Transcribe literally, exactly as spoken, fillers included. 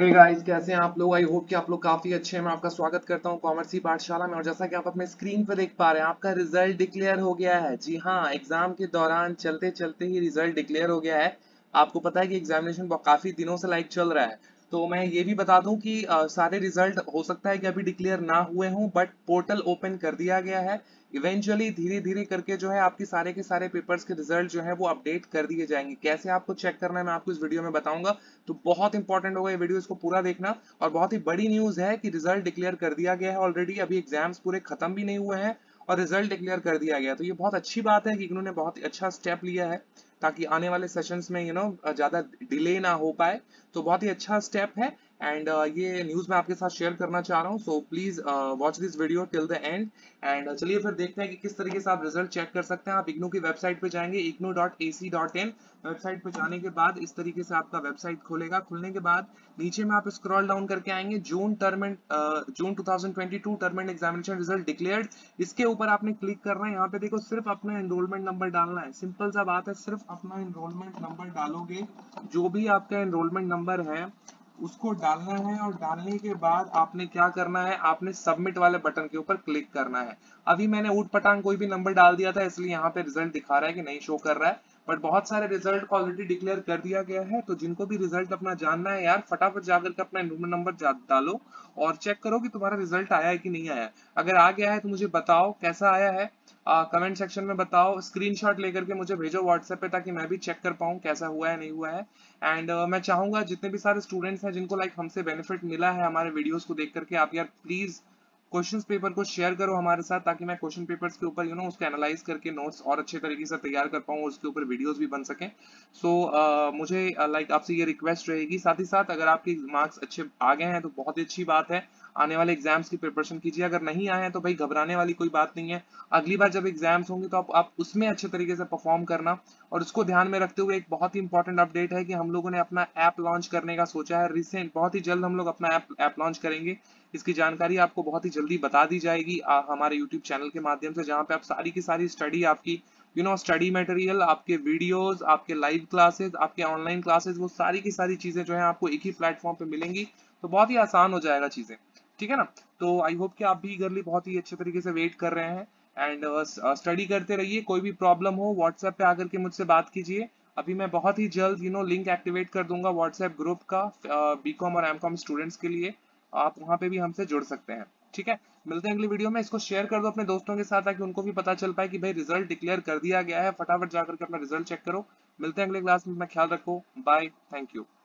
Hey guys, कैसे हैं आप लोग? आई होप कि आप लोग काफी अच्छे हैं। मैं आपका स्वागत करता हूं कॉमर्स ई पाठशाला में। और जैसा कि आप अपने स्क्रीन पर देख पा रहे हैं, आपका रिजल्ट डिक्लेयर हो गया है। जी हाँ, एग्जाम के दौरान चलते चलते ही रिजल्ट डिक्लेयर हो गया है। आपको पता है कि एग्जामिनेशन काफी दिनों से लाइक चल रहा है, तो मैं ये भी बता दूं कि आ, सारे रिजल्ट हो सकता है कि अभी डिक्लेयर ना हुए हों, बट पोर्टल ओपन कर दिया गया है। इवेंचुअली धीरे धीरे करके जो है आपके सारे के सारे पेपर्स के रिजल्ट जो है वो अपडेट कर दिए जाएंगे। कैसे आपको चेक करना है मैं आपको इस वीडियो में बताऊंगा, तो बहुत इंपॉर्टेंट होगा ये वीडियो, इसको पूरा देखना। और बहुत ही बड़ी न्यूज है कि रिजल्ट डिक्लेयर कर दिया गया है ऑलरेडी। अभी एग्जाम्स पूरे खत्म भी नहीं हुए हैं और रिजल्ट डिक्लेयर कर दिया गया, तो ये बहुत अच्छी बात है कि इग्नू ने बहुत अच्छा स्टेप लिया है ताकि आने वाले सेशंस में यू नो ज्यादा डिले ना हो पाए। तो बहुत ही अच्छा स्टेप है एंड uh, ये न्यूज मैं आपके साथ शेयर करना चाह रहा हूँ। So please watch this video till the end and चलिए फिर देखते हैं कि किस तरीके से आप रिजल्ट चेक कर सकते हैं। आप इग्नू की वेबसाइट पे जाएंगे, IGNOU dot A C dot in. Website पे जाने के बाद इस तरीके से आपका वेबसाइट खोलेगा। खुलने के बाद नीचे में आप स्क्रॉल डाउन करके आएंगे, June term end June two thousand twenty two term end examination result declared, इसके ऊपर आपने क्लिक करना है। यहाँ पे देखो सिर्फ अपना एनरोलमेंट नंबर डालना है। सिंपल सा बात है, सिर्फ अपना एनरोलमेंट नंबर डालोगे, जो भी आपका एनरोलमेंट नंबर है उसको डालना है। और डालने के बाद आपने क्या करना है, आपने सबमिट वाले बटन के ऊपर क्लिक करना है। अभी मैंने ऊट पटांग कोई भी नंबर डाल दिया था, इसलिए यहाँ पे रिजल्ट दिखा रहा है कि नहीं शो कर रहा है, बट बहुत सारे रिजल्ट को ऑलरेडी डिक्लेयर कर दिया गया है। तो जिनको भी रिजल्ट अपना जानना है यार, फटाफट जाकर के अपना एनरोलमेंट नंबर डालो और चेक करो कि तुम्हारा रिजल्ट आया है कि नहीं आया। अगर आ गया है तो मुझे बताओ कैसा आया है, कमेंट सेक्शन में बताओ। स्क्रीनशॉट लेकर के मुझे भेजो व्हाट्सएप पे, ताकि मैं भी चेक कर पाऊँ कैसा हुआ है नहीं हुआ है। एंड uh, मैं चाहूंगा जितने भी सारे स्टूडेंट्स हैं जिनको लाइक like, हमसे बेनिफिट मिला है हमारे वीडियोस को देख करके, आप यार प्लीज क्वेश्चन पेपर को शेयर करो हमारे साथ, ताकि मैं क्वेश्चन पेपर्स के ऊपर यू नो उसको एनालाइज करके नोट्स और अच्छे तरीके से तैयार कर पाऊँ, उसके ऊपर वीडियोस भी बन सकें। सो so, uh, मुझे लाइक uh, like, आपसे ये रिक्वेस्ट रहेगी। साथ ही साथ अगर आपके मार्क्स अच्छे आ गए हैं तो बहुत ही अच्छी बात है, आने वाले एग्जाम्स की प्रिपरेशन कीजिए। अगर नहीं आए हैं तो भाई घबराने वाली कोई बात नहीं है, अगली बार जब एग्जाम्स होंगे तो आप, आप उसमें अच्छे तरीके से परफॉर्म करना। और उसको ध्यान में रखते हुए एक बहुत ही इंपॉर्टेंट अपडेट है कि हम लोगों ने अपना ऐप लॉन्च करने का सोचा है रिसेंट। बहुत ही जल्द हम लोग अपना ऐप ऐप लॉन्च करेंगे, इसकी जानकारी आपको बहुत ही जल्दी बता दी जाएगी आ, हमारे यूट्यूब चैनल के माध्यम से, जहाँ पे आप सारी की सारी स्टडी आपकी यू नो स्टडी मटेरियल, आपके वीडियोस, आपके लाइव क्लासेस, आपके ऑनलाइन क्लासेस, वो सारी की सारी चीजें जो है आपको एक ही प्लेटफॉर्म पे मिलेंगी। तो बहुत ही आसान हो जाएगा चीजें, ठीक है ना। तो आई होप कि आप भी घर लिए बहुत ही अच्छे तरीके से वेट कर रहे हैं एंड स्टडी uh, करते रहिए। कोई भी प्रॉब्लम हो व्हाट्सएप पे आकर के मुझसे बात कीजिए। अभी मैं बहुत ही जल्द यू नो लिंक एक्टिवेट कर दूंगा व्हाट्सएप ग्रुप का बी कॉम uh, और एम कॉम स्टूडेंट्स के लिए, आप वहां पे भी हमसे जुड़ सकते हैं, ठीक है। मिलते हैं अगली वीडियो में। इसको शेयर कर दो अपने दोस्तों के साथ ताकि उनको भी पता चल पाए कि भाई रिजल्ट डिक्लेयर कर दिया गया है। फटाफट जाकर के अपना रिजल्ट चेक करो। मिलते हैं अगले क्लास में, अपना ख्याल रखो, बाय, थैंक यू।